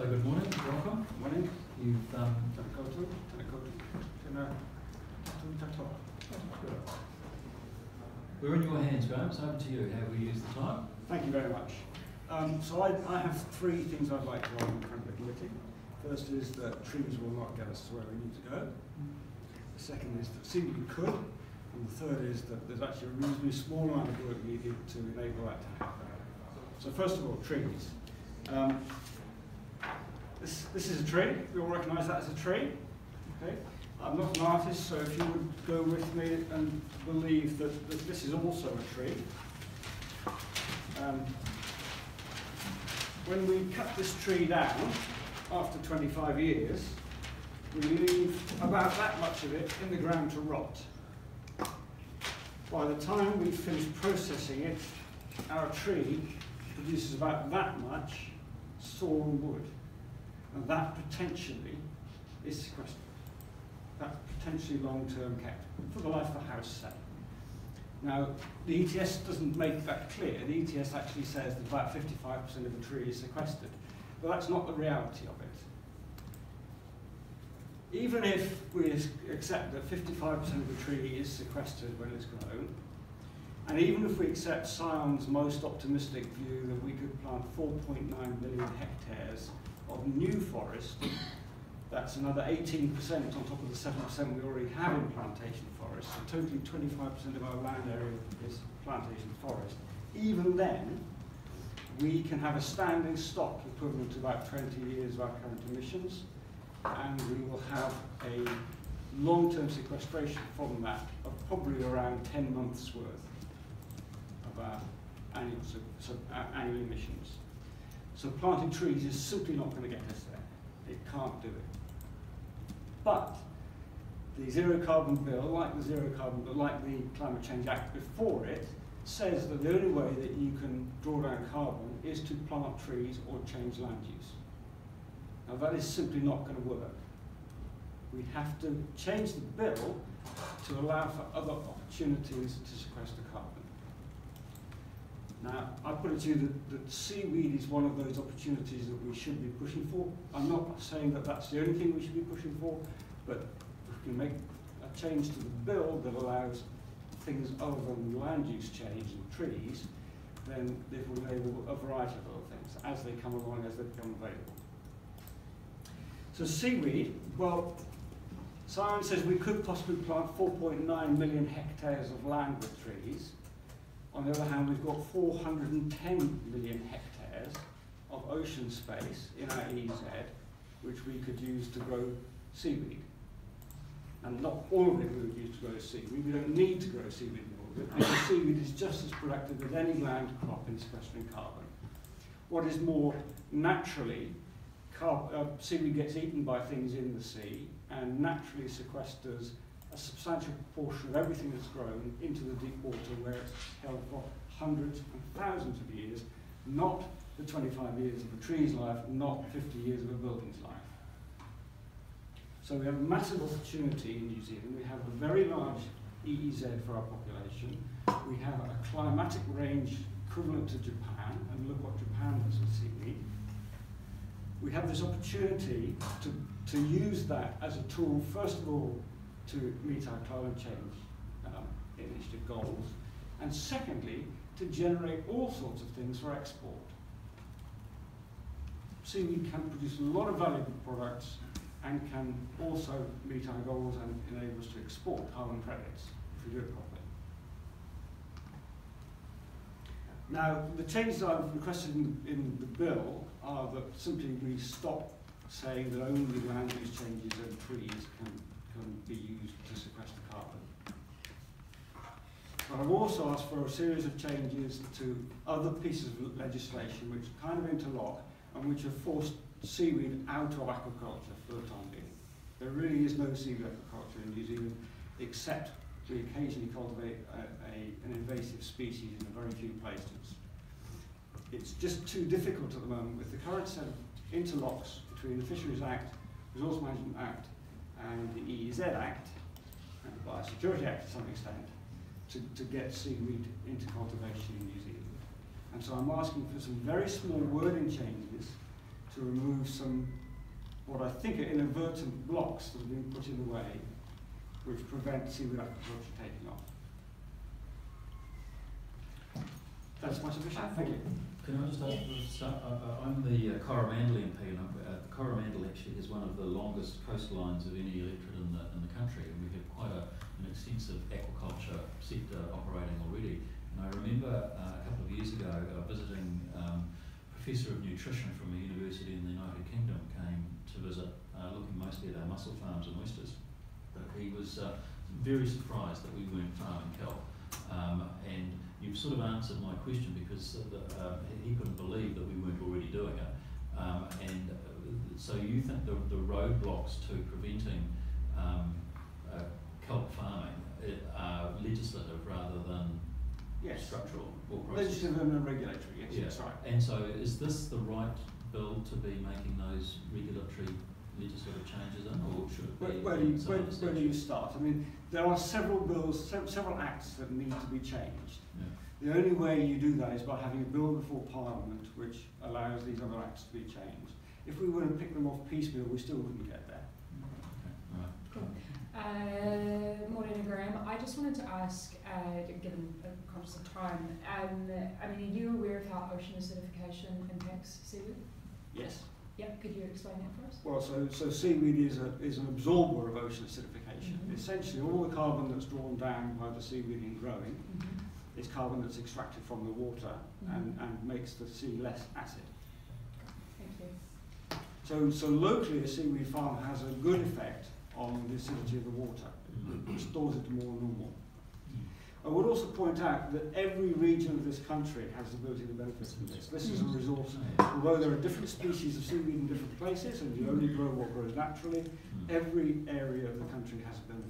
So good morning, welcome. Good morning. You've we're in your hands, Graham. It's over to you. How we use the time? Thank you very much. So I have three things I'd like to on current regulation. First is that trees will not get us to where we need to go. The second is that seemingly could, and the third is that there's actually a reasonably small amount of work needed to enable that to happen. So first of all, trees. This is a tree. We all recognise that as a tree. Okay. I'm not an artist, so if you would go with me and believe that, this is also a tree. When we cut this tree down, after 25 years, we leave about that much of it in the ground to rot. By the time we finish processing it, our tree produces about that much sawn wood. And that potentially is sequestered. That's potentially long-term kept for the life of a house, say. Now, the ETS doesn't make that clear. The ETS actually says that about 55% of the tree is sequestered, but that's not the reality of it. Even if we accept that 55% of the tree is sequestered when it's grown, and even if we accept Scion's most optimistic view that we could plant 4.9 million hectares of new forest, that's another 18% on top of the 7% we already have in plantation forest. So totally 25% of our land area is plantation forest. Even then, we can have a standing stock equivalent to about 20 years of our current emissions, and we will have a long-term sequestration from that of probably around 10 months worth of our annual, annual emissions. So planting trees is simply not going to get us there. It can't do it. But the Zero Carbon Bill, like the Climate Change Act before it, says that the only way that you can draw down carbon is to plant trees or change land use. Now that is simply not going to work. We have to change the bill to allow for other opportunities to sequester carbon. Now, I put it to you that, seaweed is one of those opportunities that we should be pushing for. I'm not saying that that's the only thing we should be pushing for, but if we can make a change to the bill that allows things other than land use change and trees, then it will enable a variety of other things as they come along, as they become available. So seaweed, well, Scion says we could possibly plant 4.9 million hectares of land with trees. On the other hand, we've got 410 million hectares of ocean space in our EEZ, which we could use to grow seaweed. And not all of it we would use to grow seaweed. We don't need to grow seaweed in all of it, because seaweed is just as productive as any land crop in sequestering carbon. What is more, naturally, seaweed gets eaten by things in the sea, and naturally sequesters a substantial proportion of everything that's grown into the deep water where it's held for hundreds and thousands of years, not the 25 years of a tree's life, not 50 years of a building's life. So we have a massive opportunity in New Zealand. We have a very large EEZ for our population. We have a climatic range equivalent to Japan, and look what Japan does with seaweed. We have this opportunity to, use that as a tool, first of all, to meet our climate change initiative goals, and secondly, to generate all sorts of things for export. Seaweed can produce a lot of valuable products and can also meet our goals and enable us to export carbon credits if we do it properly. Now, the changes I've requested in the bill are that simply we stop saying that only land use changes and trees can be used to sequester carbon. But I've also asked for a series of changes to other pieces of legislation which kind of interlock and which have forced seaweed out of aquaculture for the time being. There really is no seaweed aquaculture in New Zealand, except we occasionally cultivate an invasive species in a very few places. It's just too difficult at the moment with the current set of interlocks between the Fisheries Act, Resource Management Act, and the EEZ Act, and the Biosecurity Act to some extent, to get seaweed into cultivation in New Zealand. And so I'm asking for some very small wording changes to to remove some, what I think are inadvertent blocks that have been put in the way, which prevent seaweed aquaculture taking off. That's my submission. Thank you. Can I just ask, I'm the Coromandel MP, and Coromandel actually has one of the longest coastlines of any electorate in the country, and we have quite an extensive aquaculture sector operating already. And I remember a couple of years ago visiting Professor of Nutrition from a university in the United Kingdom came to visit, looking mostly at our mussel farms and oysters. He was very surprised that we weren't farming kelp, and you've sort of answered my question, because he couldn't believe that we weren't already doing it, and so you think the roadblocks to preventing kelp farming are legislative rather than structural or process? Legislative and regulatory, yes, that's right. And so is this the right bill to be making those regulatory legislative changes in, or should it be? Where do you start? I mean, there are several bills, several acts that need to be changed. Yeah. The only way you do that is by having a bill before Parliament which allows these other acts to be changed. If we were to pick them off piecemeal, we still wouldn't get there. Okay. Right. Cool. Morena Graham, I just wanted to ask, given a conscious of time, I mean, are you aware of how ocean acidification impacts seaweed? Yes. Yeah, could you explain that for us? Well, so seaweed is an absorber of ocean acidification. Mm-hmm. Essentially, all the carbon that's drawn down by the seaweed in growing mm-hmm. is carbon that's extracted from the water mm-hmm. and makes the sea less acid. Thank you. So locally, a seaweed farm has a good effect on the acidity of the water. Mm-hmm. It restores it to more normal. I would also point out that every region of this country has the ability to benefit from this. This is a resource, although there are different species of seaweed in different places, and you only grow what grows naturally, every area of the country has a benefit